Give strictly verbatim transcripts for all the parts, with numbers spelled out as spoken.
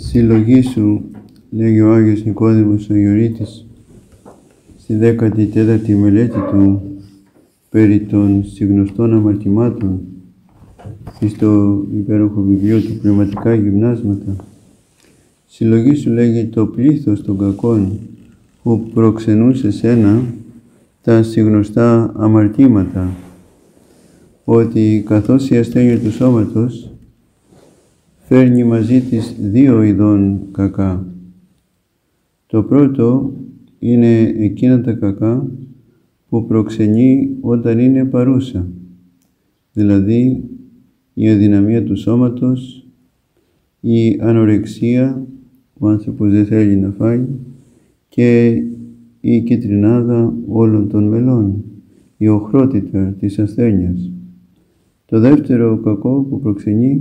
Συλλογήσου, λέγει ο Άγιος Νικόδημος ο Αγιορείτης, στη δέκατη τέταρτη μελέτη του περί των συγνωστών αμαρτημάτων στο υπέροχο βιβλίο του Πνευματικά Γυμνάσματα. Συλλογήσου, λέγει, το πλήθος των κακών που προξενούν σε σένα τα συγνωστά αμαρτήματα, ότι καθώς η ασθένεια του σώματος φέρνει μαζί της δύο ειδών κακά. Το πρώτο είναι εκείνα τα κακά που προξενεί όταν είναι παρούσα, δηλαδή η αδυναμία του σώματος, η ανορεξία, ο άνθρωπος δεν θέλει να φάει, και η κυτρινάδα όλων των μελών, η οχρότητα της ασθένειας. Το δεύτερο κακό που προξενεί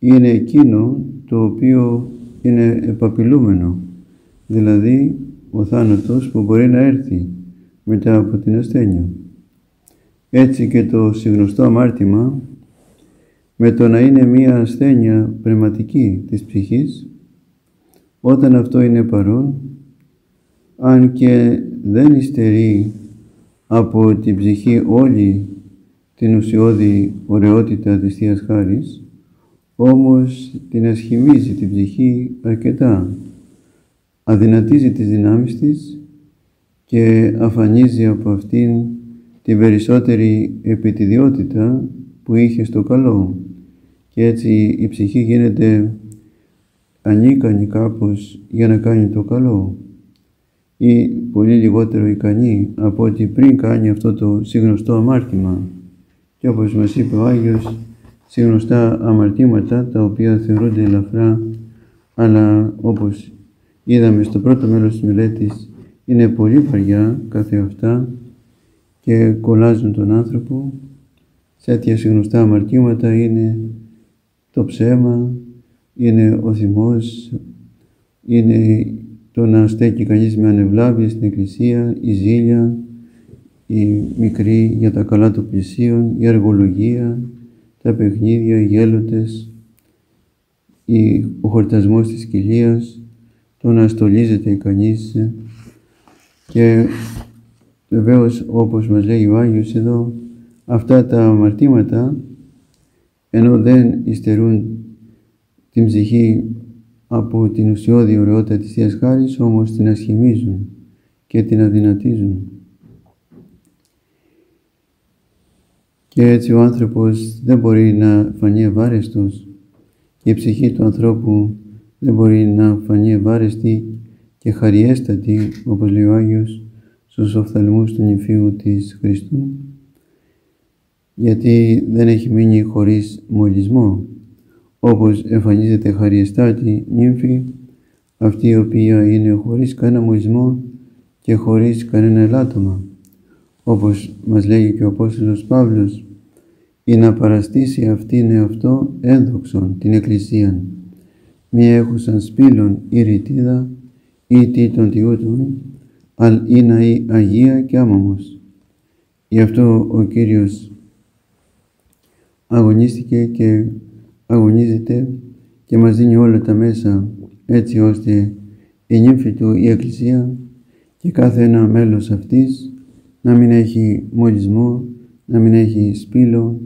είναι εκείνο το οποίο είναι επαπειλούμενο, δηλαδή ο θάνατος που μπορεί να έρθει μετά από την ασθένεια. Έτσι και το συγνωστό αμάρτημα, με το να είναι μία ασθένεια πνευματική της ψυχής, όταν αυτό είναι παρόν, αν και δεν υστερεί από την ψυχή όλη την ουσιώδη ωραιότητα της Θείας Χάρης, όμως την ασχημίζει την ψυχή αρκετά, αδυνατίζει τις δυνάμεις της και αφανίζει από αυτήν την περισσότερη επιτιδιότητα που είχε στο καλό, και έτσι η ψυχή γίνεται ανίκανη κάπως για να κάνει το καλό, ή πολύ λιγότερο ικανή από ότι πριν κάνει αυτό το συγνωστό αμάρτημα. Και όπως μας είπε ο Άγιος, συγνωστά αμαρτήματα τα οποία θεωρούνται ελαφρά, αλλά όπως είδαμε στο πρώτο μέλος της μελέτης είναι πολύ βαριά καθεαυτά και κολλάζουν τον άνθρωπο. Σε τέτοια συγνωστά αμαρτήματα είναι το ψέμα, είναι ο θυμός, είναι το να στέκει κανείς με ανευλάβεια στην εκκλησία, η ζήλια, η μικρή για τα καλά των πλησίων, η αργολογία, τα παιχνίδια, οι γέλοτες, ο χορτασμός της κοιλίας, το να στολίζεται κανείς. Και βεβαίως, όπως μας λέει ο Άγιος εδώ, αυτά τα αμαρτήματα, ενώ δεν υστερούν την ψυχή από την ουσιώδη ωραιότητα της Θείας Χάρης, όμως την ασχημίζουν και την αδυνατίζουν. Και έτσι ο άνθρωπος δεν μπορεί να φανεί ευάρεστος, και η ψυχή του ανθρώπου δεν μπορεί να φανεί ευάρεστη και χαριέστατη, όπως λέει ο Άγιος, στους οφθαλμούς του νηφίου της Χριστού, γιατί δεν έχει μείνει χωρίς μολυσμό, όπως εμφανίζεται χαριεστάτη νύμφη, αυτή η οποία είναι χωρίς κανένα μολυσμό και χωρίς κανένα ελάττωμα. Όπως μας λέγει και ο Απόστολος Παύλος, ή να παραστήσει αυτήν εαυτό ένδοξον την Εκκλησίαν, μη έχουσαν σπήλων ή ρητίδα ή τίτων τιούτων, αλ είναι η Αγία και άμαμος. Γι' αυτό ο Κύριος αγωνίστηκε και αγωνίζεται και μας δίνει όλα τα μέσα, έτσι ώστε η νύμφη του, η Εκκλησία, και κάθε ένα μέλος αυτής να μην έχει μολυσμό, να μην έχει σπήλο,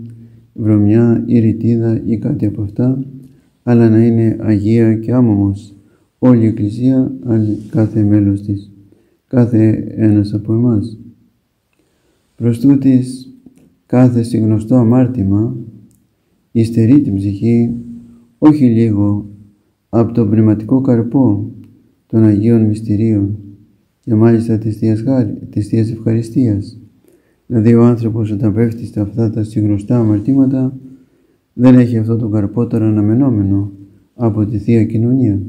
βρωμιά ή ρητίδα ή κάτι από αυτά, αλλά να είναι Αγία και άμαμος όλη η Εκκλησία, κάθε μέλος της, κάθε ένας από εμάς. Προς τούτης, κάθε συγνωστό αμάρτημα υστερεί την ψυχή όχι λίγο από τον πνευματικό καρπό των Αγίων Μυστηρίων και μάλιστα της Θείας, Χάρη, της Θείας Ευχαριστίας. Δηλαδή ο άνθρωπος όταν πέφτει στα αυτά τα συγνωστά αμαρτήματα δεν έχει αυτό το καρπό τώρα αναμενόμενο από τη Θεία Κοινωνία,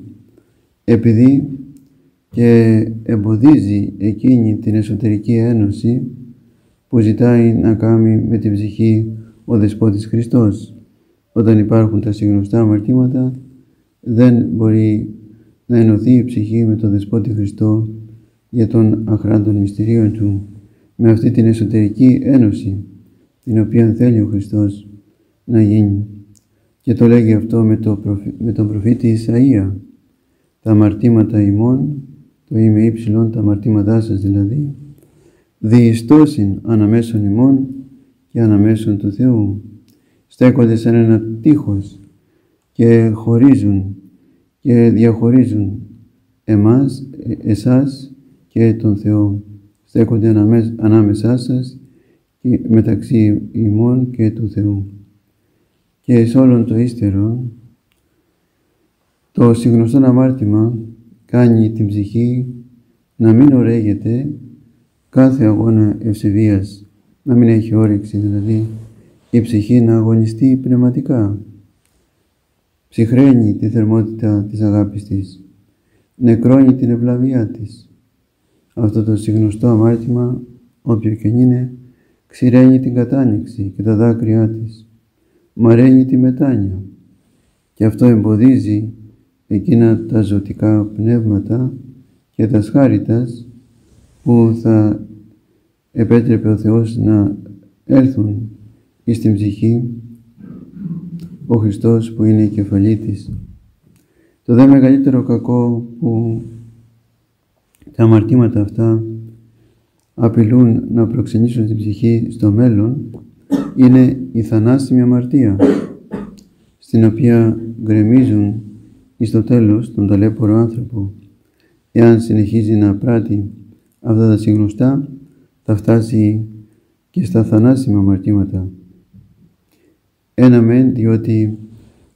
επειδή και εμποδίζει εκείνη την εσωτερική ένωση που ζητάει να κάνει με την ψυχή ο Δεσπότης Χριστός. Όταν υπάρχουν τα συγνωστά αμαρτήματα, δεν μπορεί να ενωθεί η ψυχή με τον Δεσπότη Χριστό για των αχράντων μυστηρίων του, με αυτή την εσωτερική ένωση την οποία θέλει ο Χριστός να γίνει. Και το λέγει αυτό με, το προφή, με τον προφήτη Ισαΐα. Τα αμαρτήματα ημών, το είμαι ύψιλον τα αμαρτήματά σας δηλαδή, διεστώσιν αναμέσων ημών και αναμέσων του Θεού. Στέκονται σαν ένα τείχος και χωρίζουν και διαχωρίζουν εμάς, ε, εσάς και τον Θεό. Στέκονται αναμέ, ανάμεσά σας και μεταξύ ημών και του Θεού. Και εις όλον το ύστερο, το συγνωστόν αμάρτημα κάνει την ψυχή να μην ορέγεται κάθε αγώνα ευσεβίας, να μην έχει όρεξη δηλαδή, η ψυχή να αγωνιστεί πνευματικά. Ψυχραίνει τη θερμότητα της αγάπης της, νεκρώνει την ευλαβία της. Αυτό το συγνωστό αμάρτημα, όποιο και είναι, ξηραίνει την κατάνοιξη και τα δάκρυά της. Μαραίνει τη μετάνοια και αυτό εμποδίζει εκείνα τα ζωτικά πνεύματα και τα σχάριτας που θα επέτρεπε ο Θεός να έρθουν εις την ψυχή ο Χριστός που είναι η κεφαλή της. Το δε μεγαλύτερο κακό που τα αμαρτήματα αυτά απειλούν να προξενήσουν την ψυχή στο μέλλον είναι η θανάσιμη αμαρτία, στην οποία γκρεμίζουν εις το τέλος τον ταλέπορο άνθρωπο. Εάν συνεχίζει να πράττει αυτά τα συγνωστά, θα φτάσει και στα θανάσιμα αμαρτήματα. Ένα μεν, διότι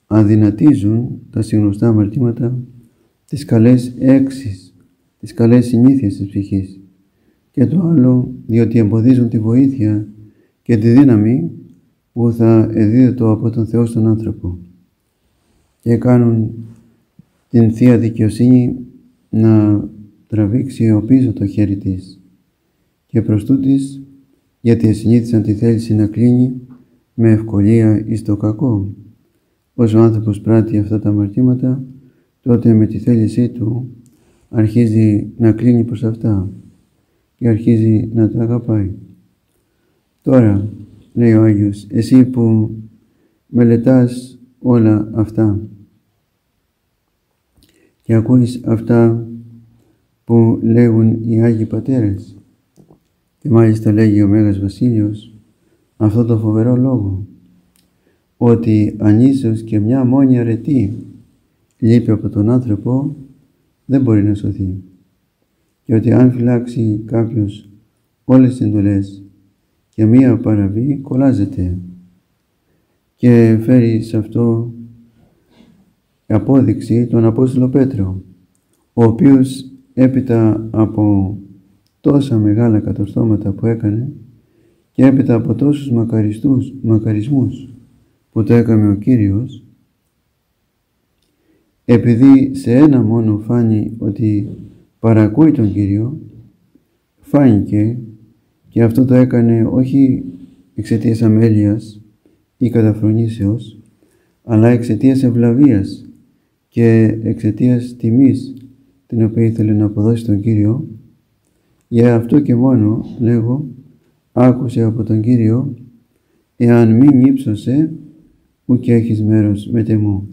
αδυνατίζουν τα συγνωστά αμαρτήματα τις καλές έξεις, τις καλές συνήθειες της ψυχής. Και το άλλο, διότι εμποδίζουν τη βοήθεια και τη δύναμη που θα εδίδεται από τον Θεό στον άνθρωπο και κάνουν την Θεία Δικαιοσύνη να τραβήξει ο πίσω το χέρι της και προς τούτης, γιατί συνήθισαν τη θέληση να κλείνει με ευκολία εις το κακό. Όσο ο άνθρωπος πράττει αυτά τα αμαρτήματα, τότε με τη θέλησή του αρχίζει να κλείνει προς αυτά και αρχίζει να τα αγαπάει. Τώρα, λέει ο Άγιος, εσύ που μελετάς όλα αυτά και ακούεις αυτά που λέγουν οι Άγιοι Πατέρες, και μάλιστα λέγει ο Μέγας Βασίλειος αυτό το φοβερό λόγο, ότι αν ίσως και μια μόνη αρετή λείπει από τον άνθρωπο, δεν μπορεί να σωθεί, και ότι αν φυλάξει κάποιος όλες τις εντολές και μία παραβή, κολλάζεται, και φέρει σε αυτό απόδειξη τον Απόστολο Πέτρο, ο οποίος έπειτα από τόσα μεγάλα κατορθώματα που έκανε και έπειτα από τόσους μακαριστούς, μακαρισμούς που το έκαμε ο Κύριος, επειδή σε ένα μόνο φάνη ότι παρακούει τον Κύριο, φάνηκε. Και αυτό το έκανε όχι εξαιτίας αμέλειας ή καταφρονήσεως, αλλά εξαιτίας ευλαβίας και εξαιτίας τιμής την οποία ήθελε να αποδώσει τον Κύριο. Για αυτό και μόνο, λέγω, άκουσε από τον Κύριο, εάν μην ύψωσε, ου και έχεις μέρος με τεμού.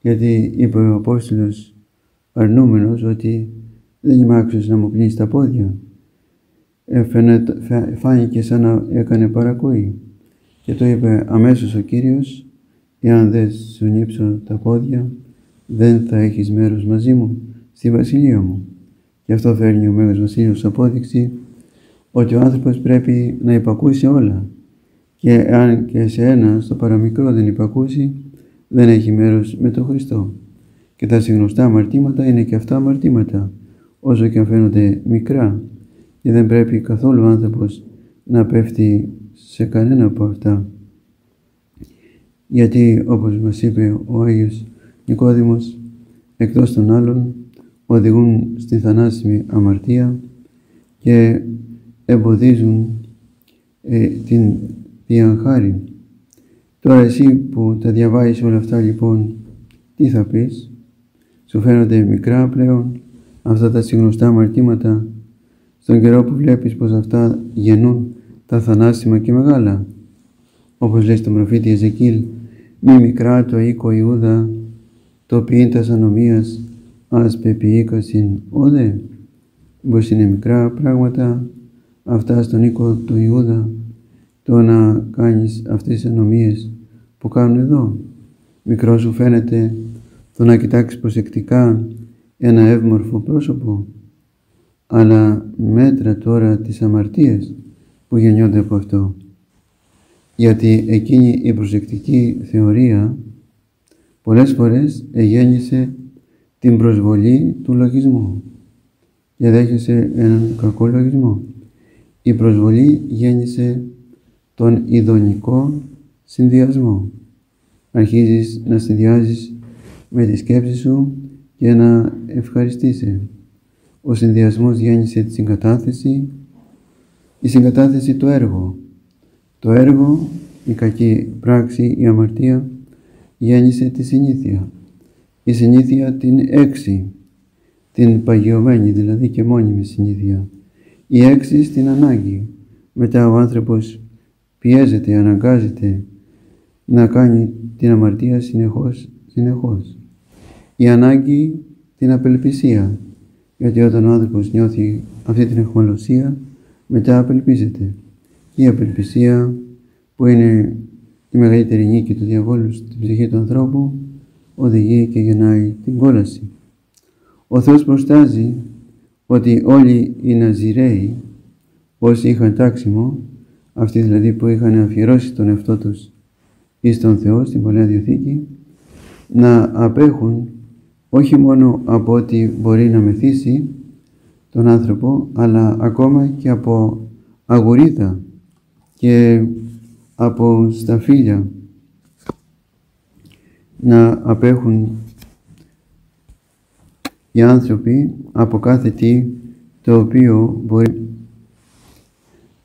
Γιατί είπε ο Απόστολος αρνούμενος ότι δεν είμαι άξιος να μου πλύνεις τα πόδια. Φάνηκε σαν να έκανε παρακοή και το είπε αμέσως ο Κύριος, εάν δεν σου νύψω τα πόδια, δεν θα έχεις μέρος μαζί μου στη βασιλεία μου. Γι' αυτό φέρνει ο Μέγας Βασίλειος απόδειξη ότι ο άνθρωπος πρέπει να υπακούσει όλα, και αν και σε ένα στο παραμικρό δεν υπακούσει, δεν έχει μέρος με τον Χριστό. Και τα συγνωστά αμαρτήματα είναι και αυτά αμαρτήματα, όσο και αν φαίνονται μικρά, και δεν πρέπει καθόλου ο άνθρωπος να πέφτει σε κανένα από αυτά. Γιατί, όπως μας είπε ο Άγιος Νικόδημος, εκτός των άλλων οδηγούν στη θανάσιμη αμαρτία και εμποδίζουν ε, την Θεία Χάρη. Τώρα εσύ που τα διαβάζεις όλα αυτά, λοιπόν, τι θα πεις? Σου φαίνονται μικρά πλέον αυτά τα συγνωστά αμαρτήματα, στον καιρό που βλέπεις πως αυτά γεννούν τα θανάσιμα και μεγάλα. Όπως λέει στον προφήτη Ιεζεκιήλ, μη μικρά το οίκο Ιούδα, το ποιήτας ανομίας, άσπε ποιήκασιν όδε, πως είναι μικρά πράγματα αυτά στον οίκο του Ιούδα, το να κάνεις αυτές τις ανομίες που κάνουν εδώ. Μικρό σου φαίνεται το να κοιτάξεις προσεκτικά ένα εύμορφο πρόσωπο, αλλά μέτρα τώρα τις αμαρτίες που γεννιόνται από αυτό. Γιατί εκείνη η προσεκτική θεωρία πολλές φορές εγέννησε την προσβολή του λογισμού. Και δέχεσαι έναν κακό λογισμό. Η προσβολή γέννησε τον ειδονικό συνδυασμό. Αρχίζεις να συνδυάζεις με τη σκέψη σου και να ευχαριστείσαι. Ο συνδυασμός γέννησε τη συγκατάθεση, η συγκατάθεση το έργο. Το έργο, η κακή πράξη, η αμαρτία, γέννησε τη συνήθεια. Η συνήθεια την έξι, την παγιωμένη δηλαδή και μόνιμη συνήθεια. Η έξι στην ανάγκη. Μετά ο άνθρωπος πιέζεται, αναγκάζεται να κάνει την αμαρτία συνεχώς, συνεχώς. Η ανάγκη την απελπισία, γιατί όταν ο άνθρωπος νιώθει αυτή την αιχμαλωσία, μετά απελπίζεται. Η απελπισία που είναι η μεγαλύτερη νίκη του διαβόλου στην ψυχή του ανθρώπου, οδηγεί και γεννάει την κόλαση. Ο Θεός προστάζει ότι όλοι οι Ναζιραίοι, όσοι είχαν τάξιμο, αυτοί δηλαδή που είχαν αφιερώσει τον εαυτό τους εις τον Θεό, στην Παλαιά Διαθήκη, να απέχουν όχι μόνο από ό,τι μπορεί να μεθύσει τον άνθρωπο, αλλά ακόμα και από αγουρίδα και από σταφύλια, να απέχουν οι άνθρωποι από κάθε τι το οποίο μπορεί.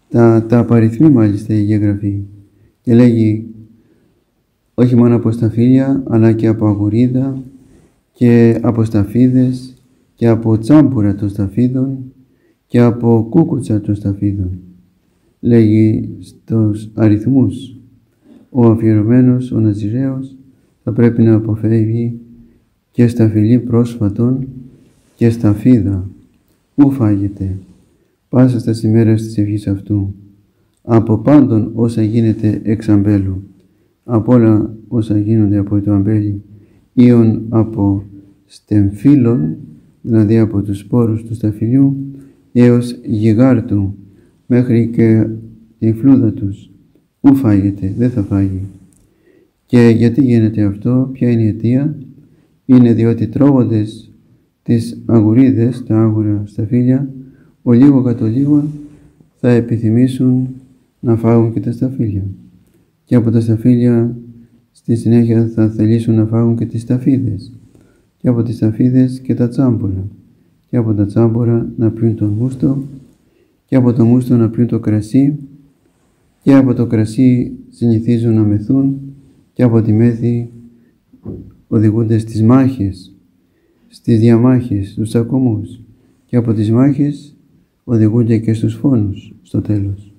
Τα, τα απαριθμεί μάλιστα η γεγραφή και λέγει όχι μόνο από σταφύλια, αλλά και από αγουρίδα και από σταφίδες και από τσάμπουρα των σταφίδων και από κούκουτσα των σταφίδων. Λέγει στους αριθμούς ο αφιερωμένος, ο Ναζιραίος, θα πρέπει να αποφεύγει και σταφυλί πρόσφατον και σταφίδα. Ού φάγεται πάσα στα σημέρας της ευχής αυτού, από πάντων όσα γίνεται εξ αμπέλου, από όλα όσα γίνονται από το αμπέλι, ίον από στεμφύλων, δηλαδή από τους σπόρους του σταφυλιού, έως γιγάρτου, μέχρι και τη φλούδα τους. Ού φάγεται, δεν θα φάγει. Και γιατί γίνεται αυτό, ποια είναι η αιτία? Είναι διότι τρώγοντες τις αγουρίδες, τα άγουρα σταφύλια, ο λίγο κατ' ο λίγο θα επιθυμήσουν να φάγουν και τα σταφύλια. Και από τα σταφύλια στη συνέχεια θα θελήσουν να φάγουν και τις σταφίδες. Και από τις σταφίδες και τα τσάμπορα. Και από τα τσάμπορα να πιούν τον μούστο. Και από το μούστο να πιούν το κρασί. Και από το κρασί συνηθίζουν να μεθούν. Και από τη μέθη οδηγούνται στις μάχες, στις διαμάχες, στους ακομούς. Και από τις μάχες οδηγούνται και στους φόνους στο τέλος.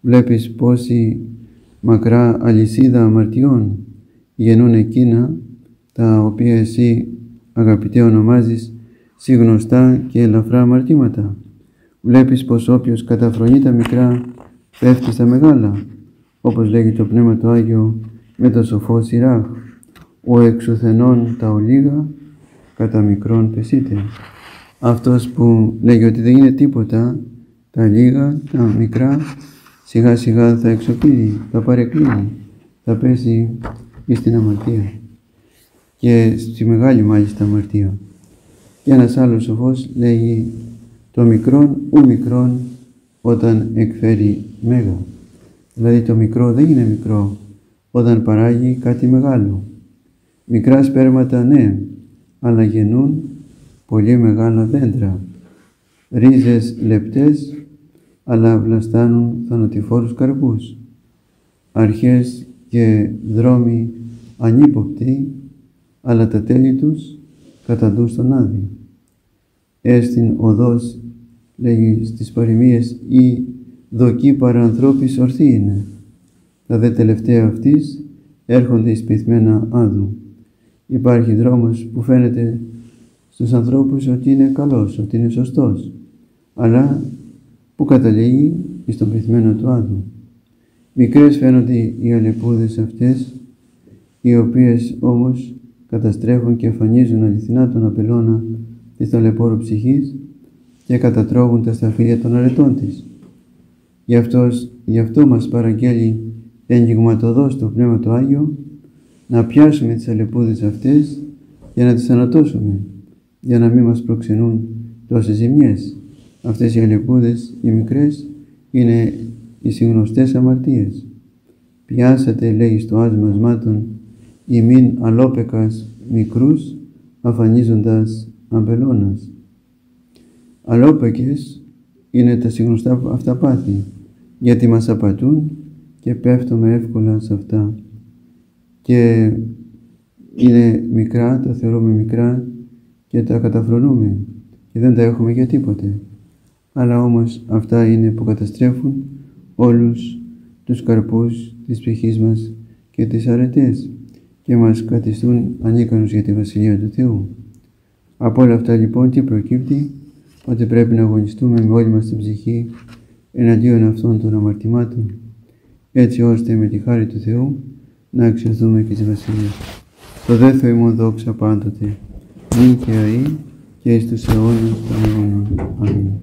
Βλέπεις πόση μακρά αλυσίδα αμαρτιών γεννούν εκείνα τα οποία εσύ, αγαπητέ, ονομάζεις συγνωστά και ελαφρά αμαρτήματα. Βλέπεις πως όποιος καταφρονεί τα μικρά πέφτει στα μεγάλα, όπως λέγει το Πνεύμα το Άγιο με το σοφό Σιράχ. Ο εξουθενών τα ολίγα κατά μικρόν πεσίτε. Αυτός που λέγει ότι δεν είναι τίποτα, τα λίγα, τα μικρά, σιγά σιγά θα εξοπλίζει, θα παρεκκλίνει, θα πέσει στην αμαρτία και στη μεγάλη μάλιστα αμαρτία. Και ένας άλλος σοφός λέγει το μικρόν ου μικρόν όταν εκφέρει μέγα. Δηλαδή το μικρό δεν είναι μικρό όταν παράγει κάτι μεγάλο. Μικρά σπέρματα ναι, αλλά γεννούν πολύ μεγάλα δέντρα. Ρίζες λεπτές, αλλά βλαστάνουν θανατηφόρους καρπούς. Αρχές και δρόμοι ανύποπτοι, αλλά τα τέλη τους καταντούν στον άδη. Έστιν οδός, λέγει στις παροιμίες, η δοκή παρανθρώπης ορθή είναι. Τα δε τελευταία αυτής έρχονται εις πυθμένα άδου. Υπάρχει δρόμος που φαίνεται στους ανθρώπους ότι είναι καλός, ότι είναι σωστός, αλλά που καταλήγει εις τον πυθμένο του άδου. Μικρές φαίνονται οι αλεπούδες αυτές, οι οποίες όμως καταστρέφουν και εμφανίζουν αληθινά τον απελώνα της ταλαιπώρου ψυχής και κατατρώγουν τα σταφύλια των αρετών της. Γι' αυτό, γι' αυτό μας παραγγέλει εγγιγματοδός το Πνεύμα το Άγιο να πιάσουμε τις αλεπούδες αυτές για να τις ανατώσουμε, για να μην μας προξενούν τόσες ζημιές. Αυτές οι αλεπούδες, οι μικρές, είναι οι συγνωστές αμαρτίες. «Πιάσατε», λέει, «στο άσμασμάτων ημίν αλόπεκας μικρούς, αφανίζοντας αμπελώνας». Αλόπεκες είναι τα συγνωστά αυτά πάθη, γιατί μας απατούν και πέφτουμε εύκολα σε αυτά. Και είναι μικρά, τα θεωρούμε μικρά και τα καταφρονούμε και δεν τα έχουμε για τίποτε. Αλλά όμως αυτά είναι που καταστρέφουν όλους τους καρπούς της ψυχής μας και τις αρετές και μας καθιστούν ανίκανους για τη Βασιλεία του Θεού. Από όλα αυτά λοιπόν τι προκύπτει? Ότι πρέπει να αγωνιστούμε με όλη μας την ψυχή εναντίον αυτών των αμαρτημάτων, έτσι ώστε με τη χάρη του Θεού να αξιωθούμε και τη Βασιλεία. Το δε Θεοίμον δόξα πάντοτε, νυν και αεί και εις τους αιώνας των αιώνων. Αμήν.